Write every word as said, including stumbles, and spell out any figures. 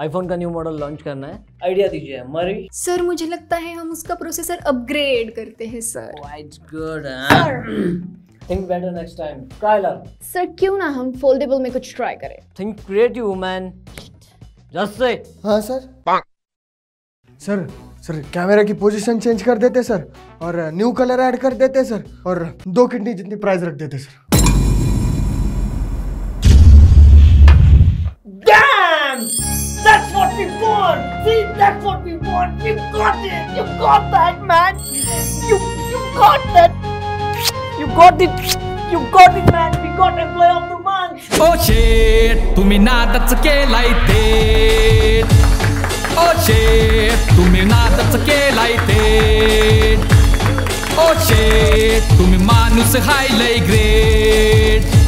IPhone का new model launch करना है, आइडिया दीजिए हमारी। सर मुझे लगता है हम उसका प्रोसेसर अपग्रेड करते हैं sir. Good think better next time कायलर। सर क्यों ना हम फोल्डेबल में कुछ ट्राई करें। Think creative man. Just say. हाँ सर। सर सर कैमरा की पोजीशन चेंज कर देते सर, और न्यू कलर ऐड कर देते सर, और दो किडनी जितनी प्राइस रख देते sir. Damn! That's what we want. See, that's what we want. You got it. You got that, man. You you got that. You got it. You got it, man. We got employee of the month. Oh shit! तुम्ही नादच केलाय ते। ओशे तुम्ही नादच केलाय ते, ओशे तुम्ही माणूस हाय लय great.